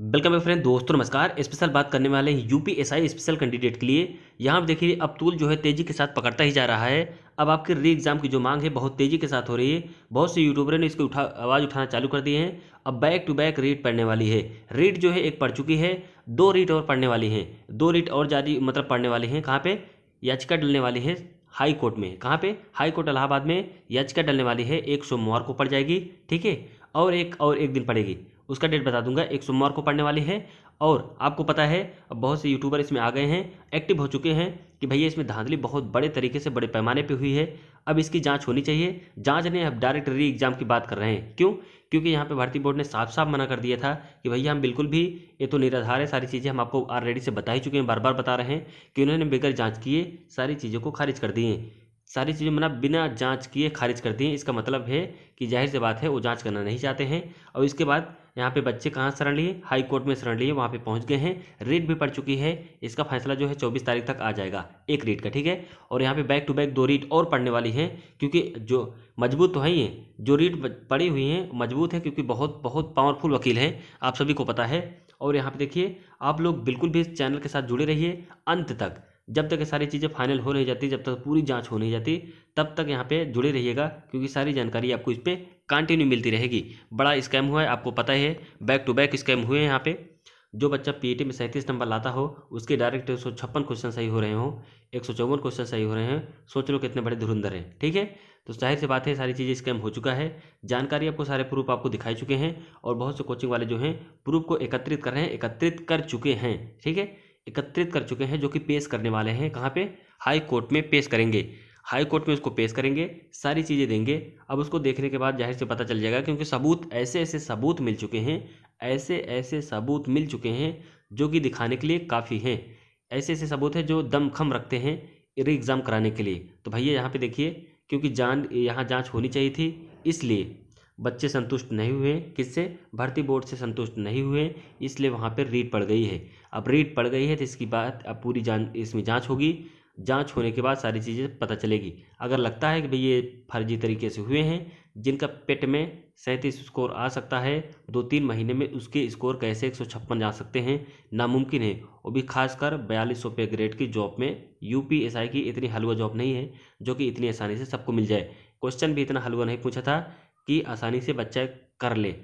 Welcome back friend. दोस्तों नमस्कार। Special बात करने वाले हैं यूपीएसआई स्पेशल कैंडिडेट के लिए। यहाँ आप देखिए अब्तुल जो है तेज़ी के साथ पकड़ता ही जा रहा है। अब आपके री एग्ज़ाम की जो मांग है बहुत तेज़ी के साथ हो रही है। बहुत से यूट्यूबर ने इसकी आवाज़ उठाना चालू कर दी है। अब बैक टू बैक रीट पढ़ने वाली है। रीट जो है एक पढ़ चुकी है, दो रीट और पढ़ने वाली हैं, दो रीट और जारी मतलब पढ़ने वाली हैं। कहाँ पर? याचिका डलने वाली है हाई कोर्ट में। कहाँ पे? हाई कोर्ट इलाहाबाद में याचिका डलने वाली है। एक सोमवार को पड़ जाएगी, ठीक है, और एक दिन पड़ेगी, उसका डेट बता दूंगा। एक सोमवार को पढ़ने वाली है। और आपको पता है अब बहुत से यूट्यूबर इसमें आ गए हैं, एक्टिव हो चुके हैं कि भैया इसमें धांधली बहुत बड़े तरीके से बड़े पैमाने पे हुई है। अब इसकी जांच होनी चाहिए। जांच ने अब डायरेक्ट री एग्ज़ाम की बात कर रहे हैं। क्यों? क्योंकि यहाँ पे भारतीय बोर्ड ने साफ साफ मना कर दिया था कि भैया हम बिल्कुल भी, ये तो निराधार है, सारी चीज़ें हम आपको ऑलरेडी से बता ही चुके हैं, बार बार बता रहे हैं कि उन्होंने बगैर जाँच किए सारी चीज़ों को खारिज कर दिए। सारी चीज़ें मना बिना जाँच किए खारिज कर दिए। इसका मतलब है कि जाहिर सी बात है वो जाँच करना नहीं चाहते हैं। और इसके बाद यहाँ पे बच्चे कहाँ शरण लिए? हाई कोर्ट में शरण लिए, वहाँ पे पहुँच गए हैं। रीट भी पड़ चुकी है, इसका फैसला जो है 24 तारीख तक आ जाएगा एक रीट का, ठीक है। और यहाँ पे बैक टू बैक दो रीट और पढ़ने वाली हैं, क्योंकि जो मजबूत तो है ही हैं, जो रीट पड़ी हुई हैं मजबूत है, क्योंकि बहुत बहुत पावरफुल वकील हैं, आप सभी को पता है। और यहाँ पर देखिए आप लोग बिल्कुल भी इस चैनल के साथ जुड़े रहिए अंत तक, जब तक ये सारी चीज़ें फाइनल हो नहीं जाती, जब तक पूरी जाँच हो नहीं जाती, तब तक यहाँ पे जुड़े रहिएगा, क्योंकि सारी जानकारी आपको इस पर कंटिन्यू मिलती रहेगी। बड़ा स्कैम हुआ है, आपको पता है, बैक टू बैक स्कैम हुए हैं। यहाँ पे जो बच्चा पीईटी में 37 नंबर लाता हो उसके डायरेक्ट 156 क्वेश्चन सही हो रहे हो, 154 क्वेश्चन सही हो रहे हैं। सोच लो कितने बड़े धुरंधर हैं, ठीक है। तो जाहिर सी बात है सारी चीज़ें स्कैम हो चुका है। जानकारी आपको, सारे प्रूफ आपको दिखाई चुके हैं, और बहुत से कोचिंग वाले जो हैं प्रूफ को एकत्रित कर रहे हैं, एकत्रित कर चुके हैं, ठीक है, एकत्रित कर चुके हैं, जो कि पेश करने वाले हैं। कहाँ पर? हाई कोर्ट में पेश करेंगे, हाई कोर्ट में उसको पेश करेंगे, सारी चीज़ें देंगे। अब उसको देखने के बाद जाहिर से पता चल जाएगा, क्योंकि सबूत ऐसे सबूत मिल चुके हैं, ऐसे सबूत मिल चुके हैं जो कि दिखाने के लिए काफ़ी हैं। ऐसे सबूत हैं जो दमखम रखते हैं री एग्ज़ाम कराने के लिए। तो भैया यहाँ पे देखिए, क्योंकि जाँच होनी चाहिए थी, इसलिए बच्चे संतुष्ट नहीं हुए। किससे? भर्ती बोर्ड से संतुष्ट नहीं हुए, इसलिए वहाँ पर रीट पड़ गई है। अब रीट पड़ गई है तो इसकी बात अब पूरी इसमें जाँच होगी। जांच होने के बाद सारी चीज़ें पता चलेगी। अगर लगता है कि भाई ये फर्जी तरीके से हुए हैं, जिनका पेट में 37 स्कोर आ सकता है, 2-3 महीने में उसके स्कोर कैसे 156 जा सकते हैं, नामुमकिन है। और भी खासकर 4200 पे ग्रेड की जॉब में, यूपीएसआई की इतनी हलवा जॉब नहीं है जो कि इतनी आसानी से सबको मिल जाए। क्वेश्चन भी इतना हलवा नहीं पूछा था कि आसानी से बच्चा कर ले।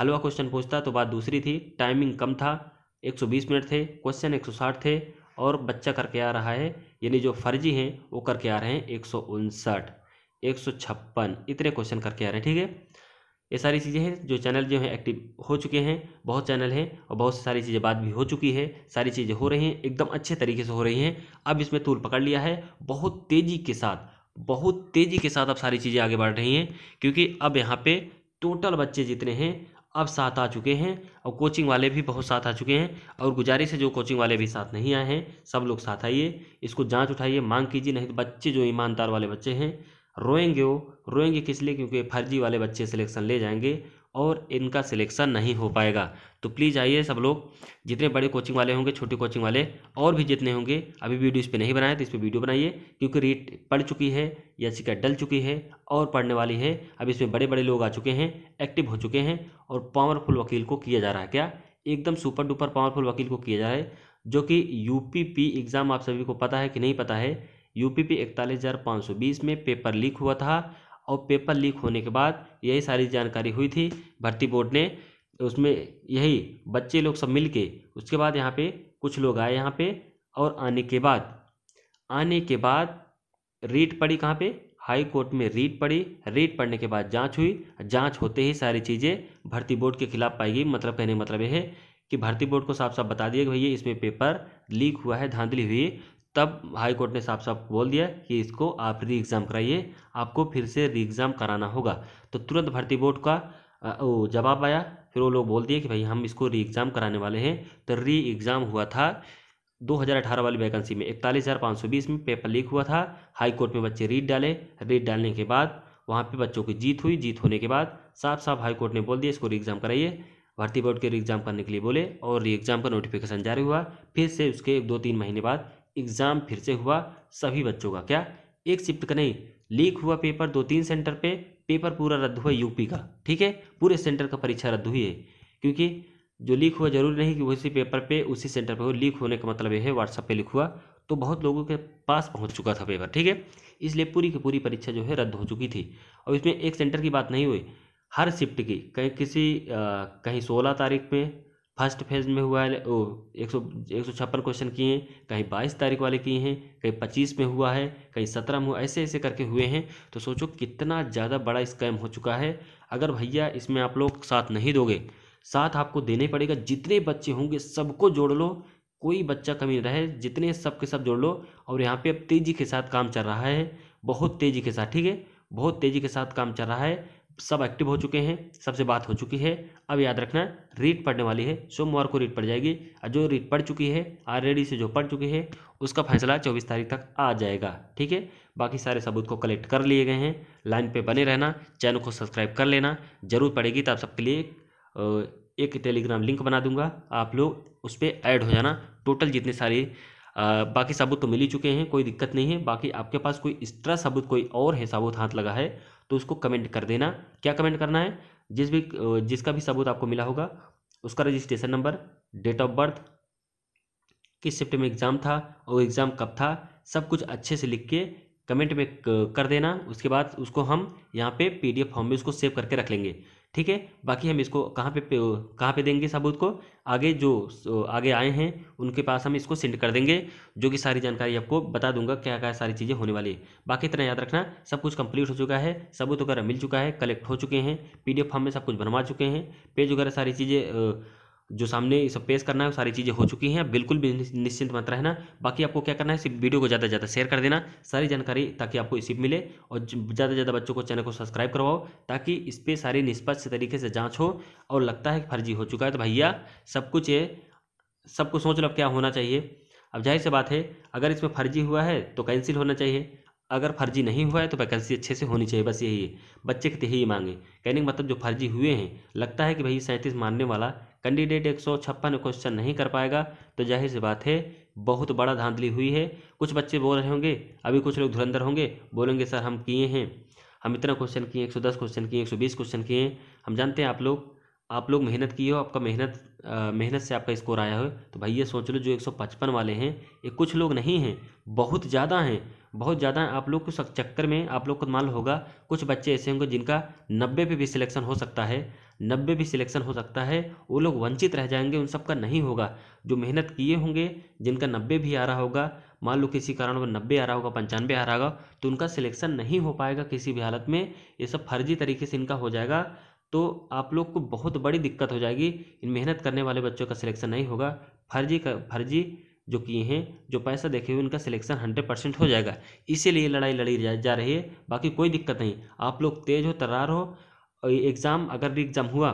हलवा क्वेश्चन पूछता तो बात दूसरी थी, टाइमिंग कम था, 120 मिनट थे, क्वेश्चन 160 थे, और बच्चा करके आ रहा है, यानी जो फर्जी हैं वो करके आ रहे हैं 159, 156 इतने क्वेश्चन करके आ रहे हैं, ठीक है। ये सारी चीज़ें हैं। जो चैनल जो है एक्टिव हो चुके हैं, बहुत चैनल हैं, और बहुत सारी चीज़ें बात भी हो चुकी है, सारी चीज़ें हो रही हैं, एकदम अच्छे तरीके से हो रही हैं। अब इसमें तूल पकड़ लिया है बहुत तेज़ी के साथ, बहुत तेज़ी के साथ अब सारी चीज़ें आगे बढ़ रही हैं, क्योंकि अब यहाँ पर टोटल बच्चे जितने हैं अब 7 आ चुके हैं, और कोचिंग वाले भी बहुत 7 आ चुके हैं। और गुजारिश है जो कोचिंग वाले भी 7 नहीं आए हैं, सब लोग 7 आइए, इसको जांच उठाइए, मांग कीजिए। नहीं तो बच्चे जो ईमानदार वाले बच्चे हैं रोएंगे। वो रोएंगे किस लिए? क्योंकि फर्जी वाले बच्चे सिलेक्शन ले जाएंगे और इनका सिलेक्शन नहीं हो पाएगा। तो प्लीज़ आइए सब लोग, जितने बड़े कोचिंग वाले होंगे, छोटे कोचिंग वाले और भी जितने होंगे। अभी वीडियो इस पर नहीं बनाए तो इस पर वीडियो बनाइए, क्योंकि रीट पड़ चुकी है, याचिका डल चुकी है, और पढ़ने वाली है। अब इसमें बड़े बड़े लोग आ चुके हैं, एक्टिव हो चुके हैं, और पावरफुल वकील को किया जा रहा है, क्या एकदम सुपर डुपर पावरफुल वकील को किया जा रहा है, जो कि यूपीपी एग्ज़ाम आप सभी को पता है कि नहीं पता है, यूपीपी 41520 में पेपर लीक हुआ था। और पेपर लीक होने के बाद यही सारी जानकारी हुई थी भर्ती बोर्ड ने, उसमें यही बच्चे लोग सब मिल के, उसके बाद यहाँ पे कुछ लोग आए यहाँ पे, और आने के बाद रीट पड़ी। कहाँ पे? हाई कोर्ट में रीट पड़ी। रीट पड़ने के बाद जांच हुई। जांच होते ही सारी चीज़ें भर्ती बोर्ड के खिलाफ पाई गई। मतलब कहने मतलब यह है कि भर्ती बोर्ड को साफ साफ बता दिया कि भैया इसमें पेपर लीक हुआ है, धांधली हुई है। तब हाई कोर्ट ने साफ साफ बोल दिया कि इसको आप री एग्ज़ाम कराइए, आपको फिर से री एग्ज़ाम कराना होगा। तो तुरंत भर्ती बोर्ड का जवाब आया, फिर वो लोग बोल दिए कि भाई हम इसको री एग्ज़ाम कराने वाले हैं। तो री एग्ज़ाम हुआ था 2018 वाली वैकेंसी में, 41520 में पेपर लीक हुआ था। हाई कोर्ट में बच्चे रीट डाले, रीट डालने के बाद वहाँ पर बच्चों की जीत हुई। जीत होने के बाद साफ साफ हाई कोर्ट ने बोल दिया इसको री एग्ज़ाम कराइए। भर्ती बोर्ड के री एग्ज़ाम करने के लिए बोले, और री एग्ज़ाम का नोटिफिकेशन जारी हुआ। फिर से उसके 2-3 महीने बाद एग्ज़ाम फिर से हुआ सभी बच्चों का, क्या एक शिफ्ट का नहीं, लीक हुआ पेपर 2-3 सेंटर पे, पेपर पूरा रद्द हुआ यूपी का, ठीक है, पूरे सेंटर का परीक्षा रद्द हुई है। क्योंकि जो लीक हुआ जरूरी नहीं कि उसी पेपर पे उसी सेंटर पे हो। लीक होने का मतलब ये है व्हाट्सएप पे लिख हुआ तो बहुत लोगों के पास पहुंच चुका था पेपर, ठीक है, इसलिए पूरी की पूरी परीक्षा जो है रद्द हो चुकी थी। और इसमें एक सेंटर की बात नहीं हुई, हर शिफ्ट की, कहीं किसी कहीं 16 तारीख में फर्स्ट फेज में हुआ है 156 क्वेश्चन किए हैं, कहीं 22 तारीख वाले किए हैं, कहीं 25 में हुआ है, कहीं 17 में हुआ, ऐसे ऐसे करके हुए हैं। तो सोचो कितना ज़्यादा बड़ा स्कैम हो चुका है। अगर भैया इसमें आप लोग साथ नहीं दोगे, साथ आपको देने पड़ेगा। जितने बच्चे होंगे सबको जोड़ लो, कोई बच्चा कमी रहे, जितने सब के सब जोड़ लो। और यहाँ पे अब तेज़ी के साथ काम चल रहा है, बहुत तेज़ी के साथ, ठीक है, बहुत तेज़ी के साथ काम चल रहा है। सब एक्टिव हो चुके हैं, सबसे बात हो चुकी है। अब याद रखना रीट पढ़ने वाली है, सोमवार को रीट पड़ जाएगी। और जो रीट पढ़ चुकी है ऑलरेडी से जो पढ़ चुकी है उसका फैसला 24 तारीख तक आ जाएगा, ठीक है। बाकी सारे सबूत को कलेक्ट कर लिए गए हैं। लाइन पे बने रहना, चैनल को सब्सक्राइब कर लेना, जरूर पड़ेगी। तो आप सबके लिए एक टेलीग्राम लिंक बना दूंगा, आप लोग उस पर ऐड हो जाना। टोटल जितने सारी बाकी सबूत तो मिल ही चुके हैं, कोई दिक्कत नहीं है। बाकी आपके पास कोई एक्स्ट्रा सबूत कोई और है, साबुत हाथ लगा है, तो उसको कमेंट कर देना। क्या कमेंट करना है? जिसका भी सबूत आपको मिला होगा उसका registration number, date of birth, किस शिफ्ट में एग्ज़ाम था और एग्ज़ाम कब था, सब कुछ अच्छे से लिख के कमेंट में कर देना। उसके बाद उसको हम यहाँ पे PDF फॉर्म में उसको सेव करके रख लेंगे, ठीक है। बाकी हम इसको कहाँ पे देंगे सबूत को, आगे जो आगे आए हैं उनके पास हम इसको सेंड कर देंगे, जो कि सारी जानकारी आपको बता दूंगा क्या क्या सारी चीज़ें होने वाली है। बाकी इतना याद रखना सब कुछ कंप्लीट हो चुका है, सबूत वगैरह मिल चुका है, कलेक्ट हो चुके हैं, PDF फॉर्म में सब कुछ बनवा चुके हैं, पेज वगैरह सारी चीज़ें जो सामने सब पेश करना है वो सारी चीज़ें हो चुकी हैं। बिल्कुल भी निश्चिंत मत रहना। बाकी आपको क्या करना है, सिर्फ वीडियो को ज़्यादा से ज़्यादा शेयर कर देना, सारी जानकारी ताकि आपको इसी मिले। और ज़्यादा से ज़्यादा बच्चों को चैनल को सब्सक्राइब करवाओ ताकि इस पर सारी निष्पक्ष तरीके से जांच हो। और लगता है फर्जी हो चुका है तो भैया सब कुछ है, सब कुछ सोच लो अब क्या होना चाहिए। अब जाहिर सी बात है अगर इसमें फर्जी हुआ है तो कैंसिल होना चाहिए, अगर फर्जी नहीं हुआ है तो वैकेंसी अच्छे से होनी चाहिए, बस यही है बच्चे के यही मांगे। कहने का मतलब जो फर्जी हुए हैं, लगता है कि भई 37 मानने वाला कैंडिडेट 156 क्वेश्चन नहीं कर पाएगा, तो जाहिर सी बात है बहुत बड़ा धांधली हुई है। कुछ बच्चे बोल रहे होंगे, अभी कुछ लोग धुरंधर होंगे, बोलेंगे सर हम किए हैं, हम इतना क्वेश्चन किए, 110 क्वेश्चन किए, 120 क्वेश्चन किए। हम जानते हैं आप लोग मेहनत किए हो, आपका मेहनत से आपका स्कोर आया हो। तो भैया सोच लो जो 155 वाले हैं ये कुछ लोग नहीं हैं, बहुत ज़्यादा हैं, बहुत ज़्यादा है। आप लोग को चक्कर में आप लोग को माल होगा, कुछ बच्चे ऐसे होंगे जिनका 90 पे भी सिलेक्शन हो सकता है, 90 भी सिलेक्शन हो सकता है, वो लोग वंचित रह जाएंगे, उन सबका नहीं होगा। जो मेहनत किए होंगे जिनका 90 भी आ रहा होगा, मान लो किसी कारण वो 90 आ रहा होगा, 95 आ रहा होगा, तो उनका सिलेक्शन नहीं हो पाएगा किसी भी हालत में। ये सब फर्जी तरीके से इनका हो जाएगा, तो आप लोग को बहुत बड़ी दिक्कत हो जाएगी। इन मेहनत करने वाले बच्चों का सिलेक्शन नहीं होगा, फर्जी जो किए हैं, जो पैसा देखे हुए, उनका सिलेक्शन 100% हो जाएगा। इसीलिए लड़ाई लड़ी जा रही है। बाकी कोई दिक्कत नहीं, आप लोग तेज हो, तर्रार हो। एग्ज़ाम अगर री एग्ज़ाम हुआ,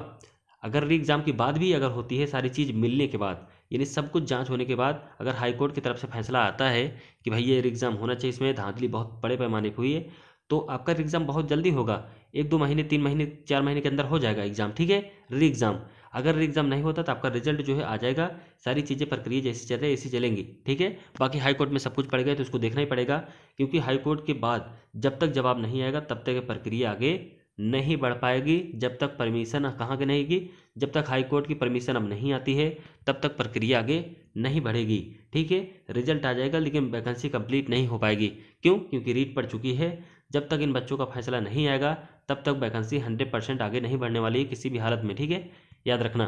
अगर री एग्ज़ाम की बात भी अगर होती है, सारी चीज़ मिलने के बाद, यानी सब कुछ जांच होने के बाद, अगर हाई कोर्ट की तरफ से फैसला आता है कि भाई ये री एग्ज़ाम होना चाहिए, इसमें धांधली बहुत बड़े पैमाने पर हुई है, तो आपका री एग्ज़ाम बहुत जल्दी होगा, 1-2 महीने, 3 महीने, 4 महीने के अंदर हो जाएगा एग्ज़ाम, ठीक है, री एग्ज़ाम। अगर री एग्ज़ाम नहीं होता तो आपका रिजल्ट जो है आ जाएगा। सारी चीज़ें प्रक्रिया जैसी चल रही है ऐसी चलेंगी, ठीक है। बाकी हाई कोर्ट में सब कुछ पड़ गया तो उसको देखना ही पड़ेगा, क्योंकि हाई कोर्ट के बाद जब तक जवाब नहीं आएगा तब तक ये प्रक्रिया आगे नहीं बढ़ पाएगी। जब तक परमिशन कहाँ की नहीं होगी, जब तक हाई कोर्ट की परमिशन अब नहीं आती है तब तक प्रक्रिया आगे नहीं बढ़ेगी, ठीक है। रिजल्ट आ जाएगा लेकिन वैकेंसी कंप्लीट नहीं हो पाएगी। क्यों? क्योंकि रीट पड़ चुकी है। जब तक इन बच्चों का फैसला नहीं आएगा तब तक वैकेंसी 100% आगे नहीं बढ़ने वाली है किसी भी हालत में, ठीक है, याद रखना।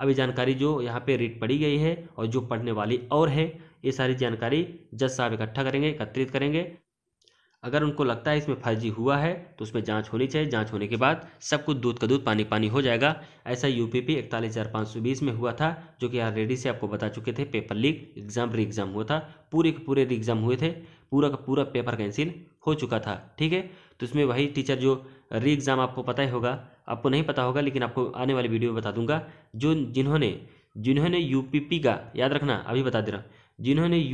अब ये जानकारी जो यहाँ पे रीट पड़ी गई है और जो पढ़ने वाली और है, ये सारी जानकारी जज साहब इकट्ठा करेंगे, एकत्रित करेंगे। अगर उनको लगता है इसमें फर्जी हुआ है तो उसमें जांच होनी चाहिए। जांच होने के बाद सब कुछ दूध का दूध पानी पानी हो जाएगा। ऐसा UPP 41,520 में हुआ था, जो कि ऑलरेडी से आपको बता चुके थे। Paper leak, exam re exam हुआ था, पूरे के पूरे री एग्ज़ाम हुए थे, पूरा का पूरा पेपर कैंसिल हो चुका था, ठीक है। तो इसमें वही टीचर जो री एग्ज़ाम, आपको पता ही होगा, आपको नहीं पता होगा लेकिन आपको आने वाली वीडियो में बता दूंगा, जो जिन्होंने UPP का, याद रखना अभी बता दे रहा हूँ, जिन्होंने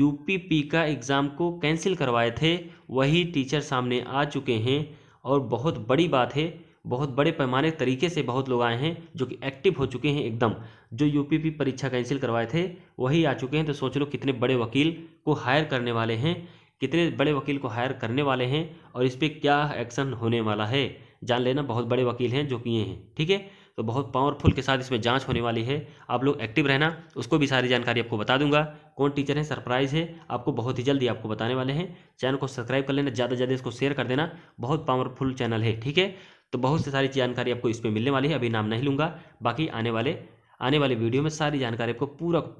UPP का एग्ज़ाम को कैंसिल करवाए थे, वही टीचर सामने आ चुके हैं। और बहुत बड़ी बात है, बहुत बड़े पैमाने तरीके से बहुत लोग आए हैं जो कि एक्टिव हो चुके हैं एकदम। जो UPP परीक्षा कैंसिल करवाए थे वही आ चुके हैं। तो सोच लो कितने बड़े वकील को हायर करने वाले हैं, कितने बड़े वकील को हायर करने वाले हैं, और इस पर क्या एक्शन होने वाला है, जान लेना। बहुत बड़े वकील हैं जो किए हैं, ठीक है। तो तो बहुत पावरफुल के साथ इसमें जांच होने वाली है। आप लोग एक्टिव रहना, उसको भी सारी जानकारी आपको बता दूंगा। कौन टीचर है सरप्राइज़ है, आपको बहुत ही जल्दी आपको बताने वाले हैं। चैनल को सब्सक्राइब कर लेना, ज़्यादा से ज़्यादा इसको शेयर कर देना, बहुत पावरफुल चैनल है। ठीक है, तो बहुत सी सारी जानकारी आपको इसमें मिलने वाली है। अभी नाम नहीं लूँगा, बाकी आने वाले वीडियो में सारी जानकारी आपको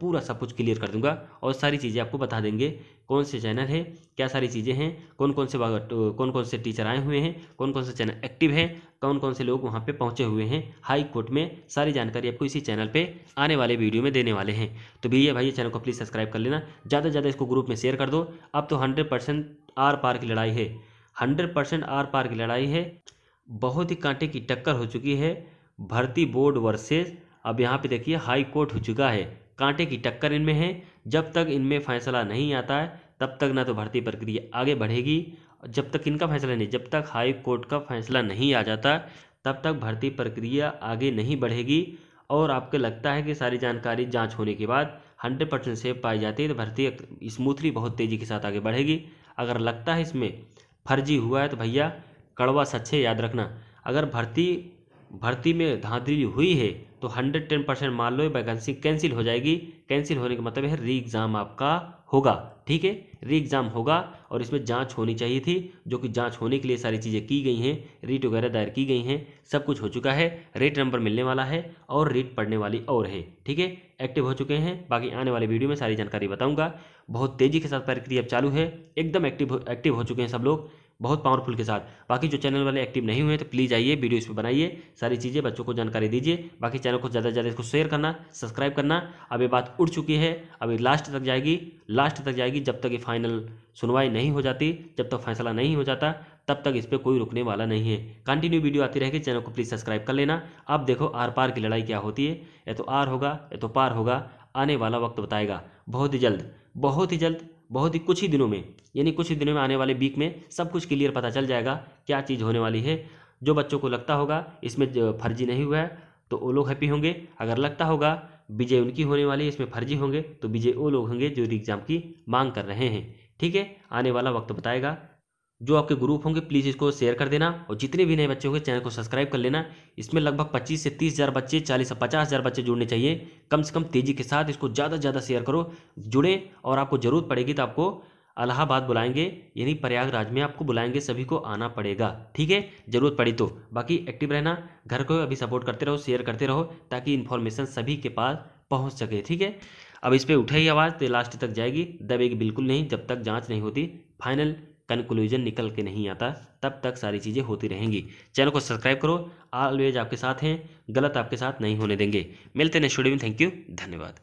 पूरा सब कुछ क्लियर कर दूंगा और सारी चीज़ें आपको बता देंगे। कौन से चैनल है, क्या सारी चीज़ें हैं, कौन कौन से टीचर आए हुए हैं, कौन कौन से चैनल एक्टिव हैं, कौन कौन से लोग वहां पे पहुंचे हुए हैं हाई कोर्ट में, सारी जानकारी आपको इसी चैनल पे आने वाले वीडियो में देने वाले हैं। तो भैया भाई, चैनल को प्लीज़ सब्सक्राइब कर लेना, ज़्यादा से ज़्यादा इसको ग्रुप में शेयर कर दो। अब तो 100% आर पार की लड़ाई है, 100% आर पार की लड़ाई है। बहुत ही कांटे की टक्कर हो चुकी है भर्ती बोर्ड वर्सेस, अब यहाँ पे देखिए हाई कोर्ट हो चुका है। कांटे की टक्कर इनमें है, जब तक इनमें फैसला नहीं आता है तब तक ना तो भर्ती प्रक्रिया आगे बढ़ेगी। जब तक इनका फैसला नहीं, जब तक हाई कोर्ट का फैसला नहीं आ जाता तब तक भर्ती प्रक्रिया आगे नहीं बढ़ेगी। और आपको लगता है कि सारी जानकारी जांच होने के बाद 100% सेफ पाई जाती है तो भर्ती स्मूथली बहुत तेज़ी के साथ आगे बढ़ेगी। अगर लगता है इसमें फर्जी हुआ है तो भैया कड़वा सच है, याद रखना। अगर भर्ती में धांधली हुई है तो 110% मान लो वैकेंसी कैंसिल हो जाएगी। कैंसिल होने का मतलब है री एग्ज़ाम आपका होगा। ठीक है, री एग्ज़ाम होगा और इसमें जांच होनी चाहिए थी, जो कि जांच होने के लिए सारी चीज़ें की गई हैं, रीट वगैरह दायर की गई हैं, सब कुछ हो चुका है। रेट नंबर मिलने वाला है और रीट पढ़ने वाली और है। ठीक है, एक्टिव हो चुके हैं, बाकी आने वाले वीडियो में सारी जानकारी बताऊँगा। बहुत तेज़ी के साथ प्रक्रिया चालू है, एकदम एक्टिव हो चुके हैं सब लोग, बहुत पावरफुल के साथ। बाकी जो चैनल वाले एक्टिव नहीं हुए तो प्लीज़ आइए, वीडियो इस पर बनाइए, सारी चीज़ें बच्चों को जानकारी दीजिए। बाकी चैनल को ज़्यादा से ज़्यादा इसको शेयर करना, सब्सक्राइब करना। अब ये बात उड़ चुकी है, अब ये लास्ट तक जाएगी जब तक ये फाइनल सुनवाई नहीं हो जाती, जब तक फैसला नहीं हो जाता तब तक इस पर कोई रुकने वाला नहीं है। कंटिन्यू वीडियो आती रहेगी, चैनल को प्लीज़ सब्सक्राइब कर लेना। आप देखो आर पार की लड़ाई क्या होती है, या तो आर होगा या तो पार होगा, आने वाला वक्त बताएगा। बहुत ही कुछ ही दिनों में, यानी कुछ ही दिनों में आने वाले वीक में सब कुछ क्लियर पता चल जाएगा क्या चीज़ होने वाली है। जो बच्चों को लगता होगा इसमें फर्जी नहीं हुआ है तो वो लोग हैप्पी होंगे। अगर लगता होगा विजय उनकी होने वाली है इसमें फर्जी होंगे तो विजय वो लोग होंगे जो एग्ज़ाम की मांग कर रहे हैं। ठीक है, आने वाला वक्त बताएगा। जो आपके ग्रुप होंगे प्लीज़ इसको शेयर कर देना, और जितने भी नए बच्चे होंगे चैनल को सब्सक्राइब कर लेना। इसमें लगभग 25 से 30 हज़ार बच्चे, 40 से 50 हज़ार बच्चे जुड़ने चाहिए कम से कम। तेज़ी के साथ इसको ज़्यादा से ज़्यादा शेयर करो, जुड़े। और आपको ज़रूरत पड़ेगी तो आपको इलाहाबाद बुलाएंगे, यानी प्रयागराज में आपको बुलाएंगे, सभी को आना पड़ेगा। ठीक है, ज़रूरत पड़ी तो। बाकी एक्टिव रहना, घर को अभी सपोर्ट करते रहो, शेयर करते रहो ताकि इन्फॉर्मेशन सभी के पास पहुँच सके। ठीक है, अब इस पर उठेगी आवाज़ तो लास्ट तक जाएगी, दबेगी बिल्कुल नहीं। जब तक जाँच नहीं होती, फाइनल कंक्लूजन निकल के नहीं आता तब तक सारी चीज़ें होती रहेंगी। चैनल को सब्सक्राइब करो, ऑलवेज आपके साथ हैं, गलत आपके साथ नहीं होने देंगे। मिलते हैं नेक्स्ट वीडियो में, थैंक यू, धन्यवाद।